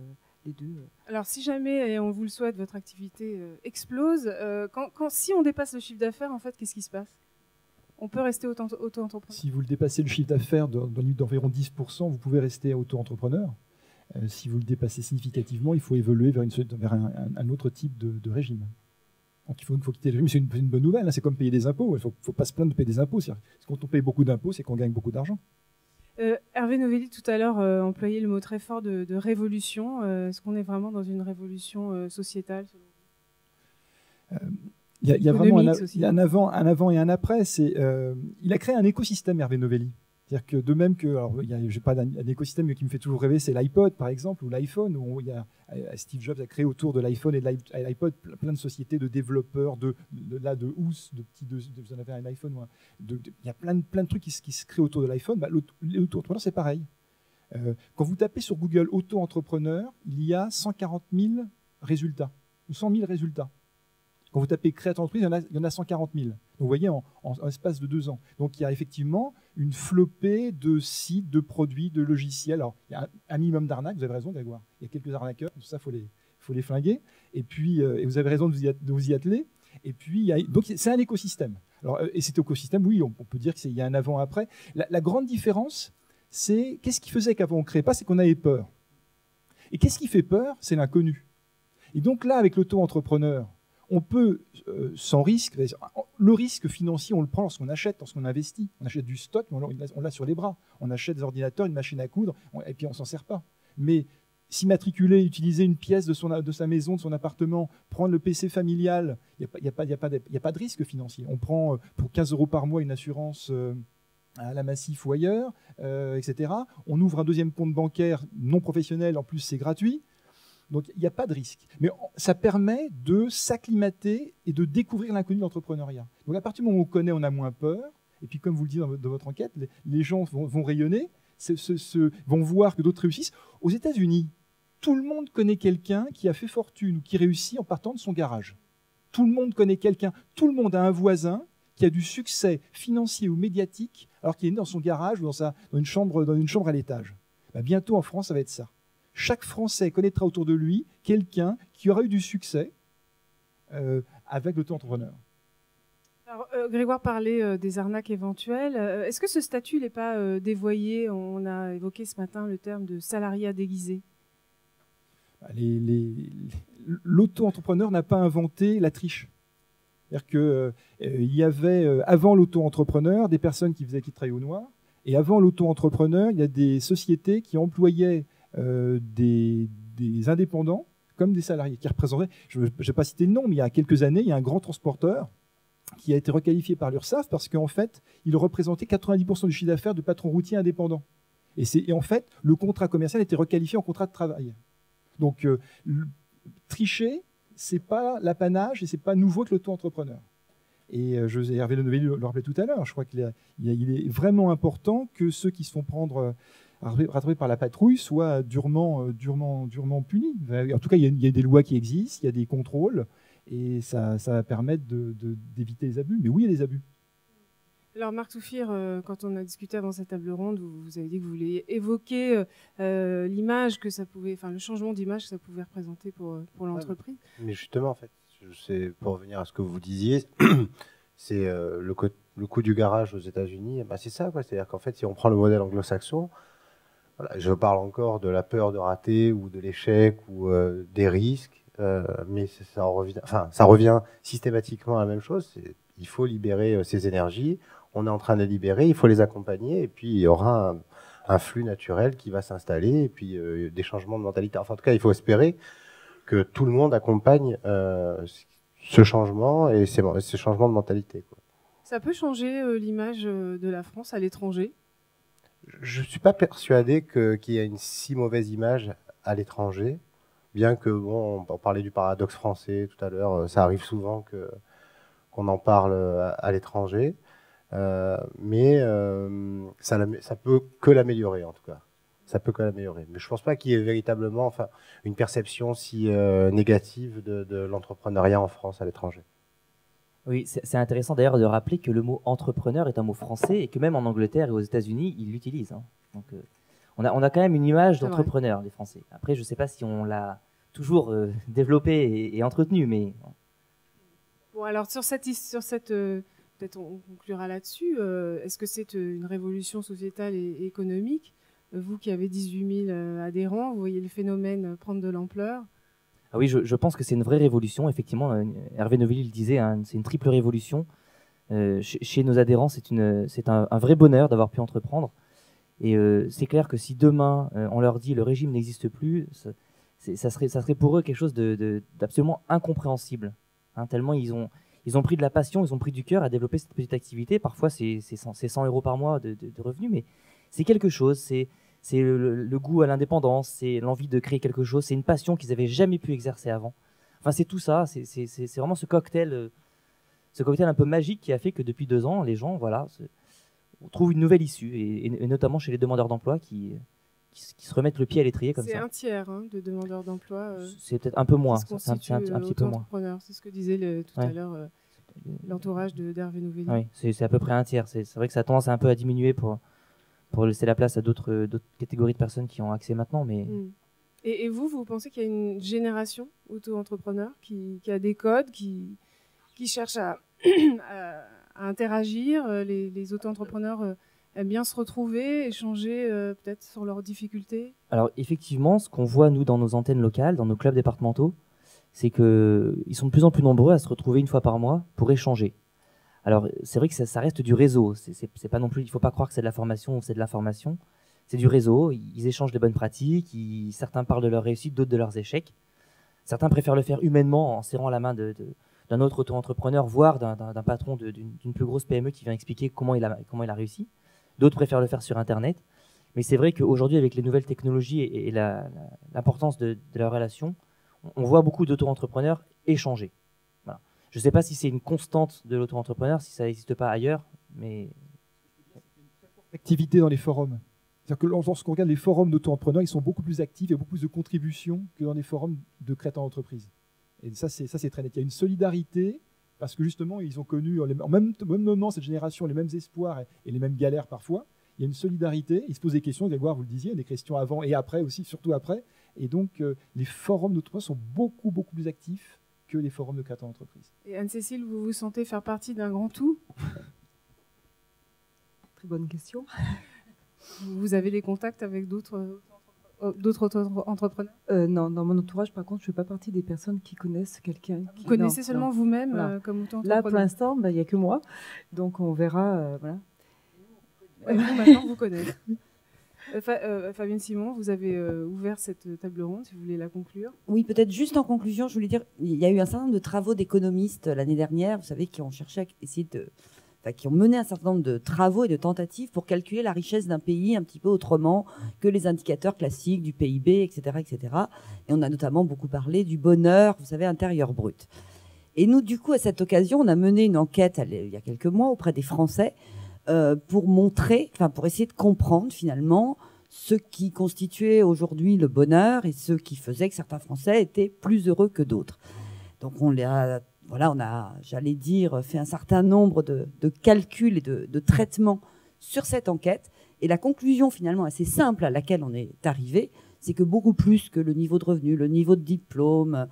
les deux. Alors, si jamais, et on vous le souhaite, votre activité explose, si on dépasse le chiffre d'affaires, en fait, qu'est-ce qui se passe? On peut rester auto-entrepreneur? Si vous le dépassez le chiffre d'affaires d'environ 10 %, vous pouvez rester auto-entrepreneur. Si vous le dépassez significativement, il faut évoluer vers un autre type de régime. Donc il faut quitter le régime, c'est une bonne nouvelle, hein. C'est comme payer des impôts, il ne faut pas se plaindre de payer des impôts. Quand on paye beaucoup d'impôts, c'est qu'on gagne beaucoup d'argent. Hervé Novelli, tout à l'heure, employait le mot très fort de révolution. Est-ce qu'on est vraiment dans une révolution sociétale? Il y a vraiment un avant et un après. Il a créé un écosystème, Hervé Novelli. C'est-à-dire que de même que, alors j'ai pas un écosystème qui me fait toujours rêver, c'est l'iPod par exemple, ou l'iPhone, où Steve Jobs a créé autour de l'iPhone et de l'iPod plein de sociétés de développeurs, vous en avez un iPhone, il y a plein de trucs qui se créent autour de l'iPhone. Bah, l'auto-entrepreneur c'est pareil. Quand vous tapez sur Google auto-entrepreneur, il y a 140 000 résultats, ou 100 000 résultats. Quand vous tapez créateur entreprise, il y en a 140 000. Donc, vous voyez, en espace de 2 ans. Donc, il y a effectivement une flopée de sites, de produits, de logiciels. Alors, il y a un minimum d'arnaques, vous avez raison, Grégoire. Il y a quelques arnaqueurs, tout ça, il faut les flinguer. Et puis, et vous avez raison de vous y atteler. Et puis, donc, c'est un écosystème. Alors, et cet écosystème, oui, on peut dire qu'il y a un avant-après. La grande différence, c'est qu'est-ce qui faisait qu'avant on ne créait pas, c'est qu'on avait peur. Et qu'est-ce qui fait peur? C'est l'inconnu. Et donc là, avec l'auto-entrepreneur, on peut, sans risque, le risque financier, on le prend lorsqu'on achète, lorsqu'on investit. On achète du stock, mais on l'a sur les bras. On achète des ordinateurs, une machine à coudre, et puis on ne s'en sert pas. Mais s'immatriculer, utiliser une pièce de sa maison, de son appartement, prendre le PC familial, il n'y a pas de risque financier. On prend pour 15 € par mois une assurance à la Massif ou ailleurs, etc. On ouvre un deuxième compte bancaire non professionnel, en plus c'est gratuit. Donc, il n'y a pas de risque. Mais ça permet de s'acclimater et de découvrir l'inconnu de l'entrepreneuriat. Donc, à partir du moment où on connaît, on a moins peur. Et puis, comme vous le dites dans votre enquête, les gens vont rayonner, vont voir que d'autres réussissent. Aux États-Unis, tout le monde connaît quelqu'un qui a fait fortune ou qui réussit en partant de son garage. Tout le monde connaît quelqu'un. Tout le monde a un voisin qui a du succès financier ou médiatique alors qu'il est né dans son garage ou dans une chambre à l'étage. Bah, bientôt, en France, ça va être ça. Chaque Français connaîtra autour de lui quelqu'un qui aura eu du succès avec l'auto-entrepreneur. Alors, Grégoire parlait des arnaques éventuelles. Est-ce que ce statut n'est pas dévoyé? On a évoqué ce matin le terme de salariat déguisé. L'auto-entrepreneur n'a pas inventé la triche. C'est-à-dire qu'il y avait, avant l'auto-entrepreneur, des personnes qui travaillaient au noir. Et avant l'auto-entrepreneur, il y a des sociétés qui employaient des indépendants comme des salariés qui représenteraient, je n'ai pas cité le nom, mais il y a quelques années, il y a un grand transporteur qui a été requalifié par l'URSSAF parce qu'en fait, il représentait 90 % du chiffre d'affaires de patrons routiers indépendants. Et en fait, le contrat commercial était requalifié en contrat de travail. Donc, tricher, ce n'est pas l'apanage et ce n'est pas nouveau que l'auto-entrepreneur. Et Hervé Novelli le rappelait tout à l'heure, je crois qu'il est vraiment important que ceux qui se font prendre... rattrapés par la patrouille, soit durement punis. En tout cas, il y a des lois qui existent, il y a des contrôles, et ça va permettre d'éviter les abus. Mais oui, il y a des abus. Alors, Marc Souffir, quand on a discuté avant cette table ronde, vous avez dit que vous vouliez évoquer l'image que ça pouvait, enfin le changement d'image que ça pouvait représenter pour l'entreprise. Mais justement, en fait, pour revenir à ce que vous disiez, c'est le coût du garage aux États-Unis. Ben, c'est ça, quoi. C'est-à-dire qu'en fait, si on prend le modèle anglo-saxon, voilà, je parle encore de la peur de rater ou de l'échec ou des risques, mais ça revient systématiquement à la même chose. Il faut libérer ses énergies. on est en train de libérer, il faut les accompagner, et puis il y aura un flux naturel qui va s'installer, et puis des changements de mentalité. Enfin, en tout cas, il faut espérer que tout le monde accompagne ce changement et ces changements de mentalité, quoi. Ça peut changer l'image de la France à l'étranger? Je ne suis pas persuadé qu'il y a une si mauvaise image à l'étranger, bien que, bon, on parlait du paradoxe français tout à l'heure, ça arrive souvent qu'on en parle à l'étranger, mais ça peut que l'améliorer en tout cas. Ça peut que l'améliorer. Mais je ne pense pas qu'il y ait véritablement une perception si négative de l'entrepreneuriat en France à l'étranger. Oui, c'est intéressant d'ailleurs de rappeler que le mot entrepreneur est un mot français et que même en Angleterre et aux États-Unis, ils l'utilisent, hein. Donc, on a quand même une image d'entrepreneur, les Français. Après, je ne sais pas si on l'a toujours développée et entretenue, mais... Bon, alors sur cette peut-être on conclura là-dessus. Est-ce que c'est une révolution sociétale et économique? Vous qui avez 18 000 adhérents, vous voyez le phénomène prendre de l'ampleur? Ah oui, je pense que c'est une vraie révolution. Effectivement, Hervé Novelli le disait, hein, c'est une triple révolution. Chez nos adhérents, c'est un vrai bonheur d'avoir pu entreprendre. Et c'est clair que si demain, on leur dit le régime n'existe plus, ça serait pour eux quelque chose d'absolument incompréhensible. Hein, tellement ils ont pris de la passion, ils ont pris du cœur à développer cette petite activité. Parfois, c'est 100 € par mois de revenus, mais c'est quelque chose, c'est le goût à l'indépendance, c'est l'envie de créer quelque chose, c'est une passion qu'ils n'avaient jamais pu exercer avant. Enfin, c'est tout ça, c'est vraiment ce cocktail un peu magique qui a fait que depuis 2 ans, les gens, voilà, trouvent une nouvelle issue, et notamment chez les demandeurs d'emploi qui se remettent le pied à l'étrier comme ça. C'est un tiers, hein, de demandeurs d'emploi. C'est peut-être un peu moins, c'est un petit peu moins. C'est ce que disait tout à l'heure l'entourage d'Hervé Novelli. Oui, c'est à peu près un tiers. C'est vrai que ça a tendance un peu à diminuer pour laisser la place à d'autres catégories de personnes qui ont accès maintenant. Mais... Et vous pensez qu'il y a une génération auto-entrepreneur qui a des codes, qui cherche à interagir? Les auto-entrepreneurs aiment bien se retrouver, échanger peut-être sur leurs difficultés. Alors effectivement, ce qu'on voit nous dans nos antennes locales, dans nos clubs départementaux, c'est qu'ils sont de plus en plus nombreux à se retrouver une fois par mois pour échanger. Alors, c'est vrai que ça reste du réseau. C'est pas non plus, il ne faut pas croire que c'est de la formation ou c'est de l'information. C'est du réseau. Ils échangent des bonnes pratiques. Certains parlent de leur réussite, d'autres de leurs échecs. Certains préfèrent le faire humainement en serrant la main d'un autre auto-entrepreneur, voire d'un patron d'une plus grosse PME qui vient expliquer comment il a réussi. D'autres préfèrent le faire sur Internet. Mais c'est vrai qu'aujourd'hui, avec les nouvelles technologies et l'importance de la relation, on voit beaucoup d'auto-entrepreneurs échanger. Je ne sais pas si c'est une constante de l'auto-entrepreneur, si ça n'existe pas ailleurs, mais... Activité dans les forums. C'est-à-dire que lorsqu'on regarde les forums d'auto-entrepreneurs, ils sont beaucoup plus actifs et beaucoup plus de contributions que dans les forums de créateurs d'entreprise. Et ça, c'est très net. Il y a une solidarité, parce que justement, ils ont connu, en même moment, cette génération, les mêmes espoirs et les mêmes galères parfois. Il y a une solidarité, ils se posent des questions, Grégoire, vous le disiez, il y a des questions avant et après aussi, surtout après. Et donc, les forums d'auto-entrepreneurs sont beaucoup plus actifs que les forums de créateurs d'entreprise. Et Anne-Cécile, vous vous sentez faire partie d'un grand tout? Très bonne question. Vous avez des contacts avec d'autres auto-entrepreneurs? Non, dans mon entourage, par contre, je ne fais pas partie des personnes qui connaissent quelqu'un. Vous connaissez seulement vous-même, voilà, comme auto-entrepreneur? Là, pour l'instant, il n'y a que moi. Donc, on verra. Voilà. Et vous, maintenant, vous connaissez. Fabienne Simon, vous avez ouvert cette table ronde, si vous voulez la conclure. Oui, peut-être juste en conclusion, je voulais dire, il y a eu un certain nombre de travaux d'économistes l'année dernière, vous savez, qui ont cherché à essayer qui ont mené un certain nombre de travaux et de tentatives pour calculer la richesse d'un pays un petit peu autrement que les indicateurs classiques du PIB, etc., etc. Et on a notamment beaucoup parlé du bonheur, vous savez, intérieur brut. Et nous, du coup, à cette occasion, on a mené une enquête il y a quelques mois auprès des Français. Pour montrer, enfin pour essayer de comprendre finalement ce qui constituait aujourd'hui le bonheur et ce qui faisait que certains Français étaient plus heureux que d'autres. Donc on a, j'allais dire, fait un certain nombre de calculs et de traitements sur cette enquête. Et la conclusion finalement assez simple à laquelle on est arrivé, c'est que beaucoup plus que le niveau de revenu, le niveau de diplôme,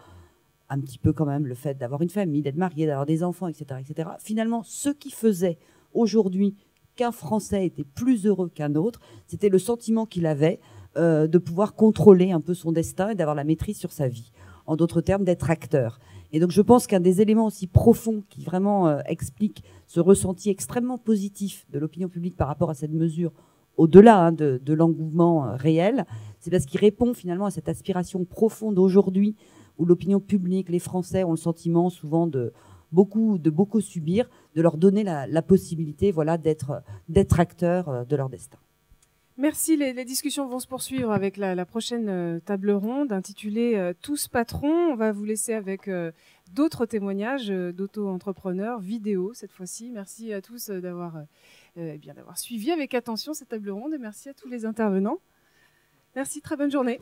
un petit peu quand même le fait d'avoir une famille, d'être marié, d'avoir des enfants, etc., etc. Finalement, ce qui faisait aujourd'hui qu'un Français était plus heureux qu'un autre, c'était le sentiment qu'il avait de pouvoir contrôler un peu son destin et d'avoir la maîtrise sur sa vie. en d'autres termes d'être acteur. Et donc je pense qu'un des éléments aussi profonds qui vraiment explique ce ressenti extrêmement positif de l'opinion publique par rapport à cette mesure, au-delà hein, de l'engouement réel, c'est parce qu'il répond finalement à cette aspiration profonde aujourd'hui où l'opinion publique, les Français ont le sentiment souvent de beaucoup subir, de leur donner la possibilité voilà, d'être acteurs de leur destin. Merci. Les discussions vont se poursuivre avec la prochaine table ronde intitulée « Tous patrons ». On va vous laisser avec d'autres témoignages d'auto-entrepreneurs, vidéo cette fois-ci. Merci à tous d'avoir suivi avec attention cette table ronde et merci à tous les intervenants. Merci, très bonne journée.